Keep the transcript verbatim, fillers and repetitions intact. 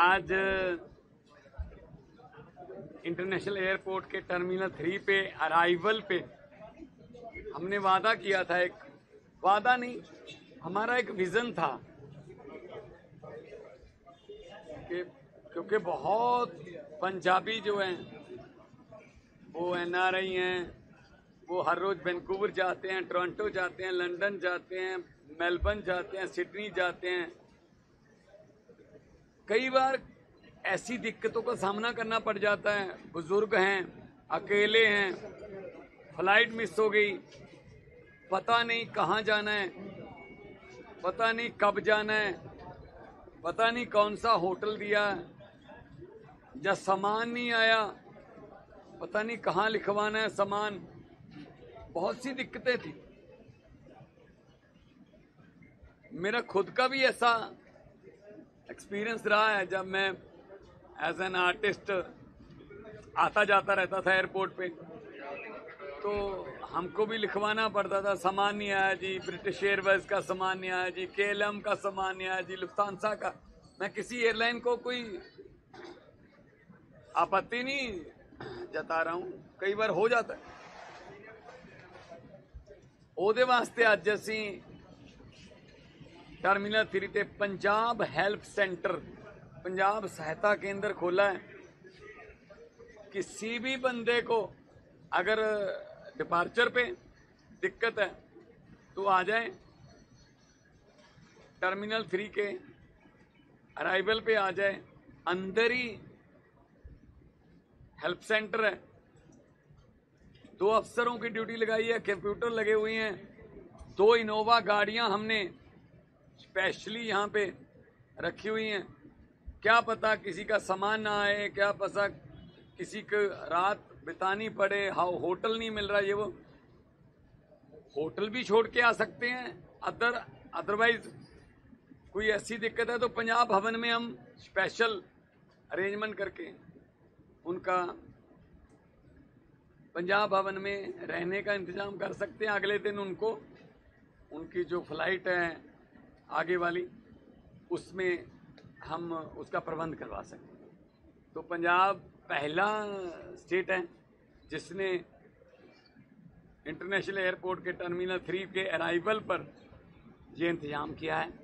आज international airport के terminal three पे अराइवल पे हमने वादा किया था, एक वादा नहीं हमारा एक विज़न था कि क्योंकि बहुत पंजाबी जो हैं वो एन आर आई हैं, वो हर रोज़ वैंकूवर जाते हैं, टोरंटो जाते हैं, लंदन जाते हैं, मेलबर्न जाते हैं, सिडनी जाते हैं। कई बार ऐसी दिक्कतों का सामना करना पड़ जाता है, बुज़ुर्ग हैं, अकेले हैं, फ्लाइट मिस हो गई, पता नहीं कहाँ जाना है, पता नहीं कब जाना है, पता नहीं कौन सा होटल दिया या सामान नहीं आया, पता नहीं कहाँ लिखवाना है सामान। बहुत सी दिक्कतें थी। मेरा खुद का भी ऐसा एक्सपीरियंस रहा है, जब मैं एज एन आर्टिस्ट आता जाता रहता था एयरपोर्ट पे, तो हमको भी लिखवाना पड़ता था सामान नहीं आया जी, ब्रिटिश एयरवेज का सामान नहीं आया जी, के एल एम का सामान नहीं आया जी, लुफ्तांसा का। मैं किसी एयरलाइन को कोई आपत्ति नहीं जता रहा हूँ, कई बार हो जाता है। ਉਹਦੇ वास्ते अज ਅਸੀਂ टर्मिनल थ्री ਤੇ पंजाब हैल्प सेंटर पंजाब सहायता केंद्र खोला है। किसी भी बंदे को अगर डिपार्चर पे दिक्कत है तो आ जाए टर्मिनल थ्री के अराइवल पे, आ जाए, अंदर ही हेल्प सेंटर है। दो अफसरों की ड्यूटी लगाई है, कंप्यूटर लगे हुए हैं, दो इनोवा गाड़ियां हमने स्पेशली यहाँ पे रखी हुई हैं। क्या पता किसी का सामान ना आए, क्या पता किसी को रात बितानी पड़े, हाउ होटल नहीं मिल रहा, ये वो होटल भी छोड़ के आ सकते हैं। अदर अदरवाइज कोई ऐसी दिक्कत है तो पंजाब भवन में हम स्पेशल अरेंजमेंट करके उनका पंजाब भवन में रहने का इंतज़ाम कर सकते हैं। अगले दिन उनको उनकी जो फ्लाइट है आगे वाली, उसमें हम उसका प्रबंध करवा सकते हैं। तो पंजाब पहला स्टेट है जिसने इंटरनेशनल एयरपोर्ट के टर्मिनल थ्री के अराइवल पर ये इंतज़ाम किया है।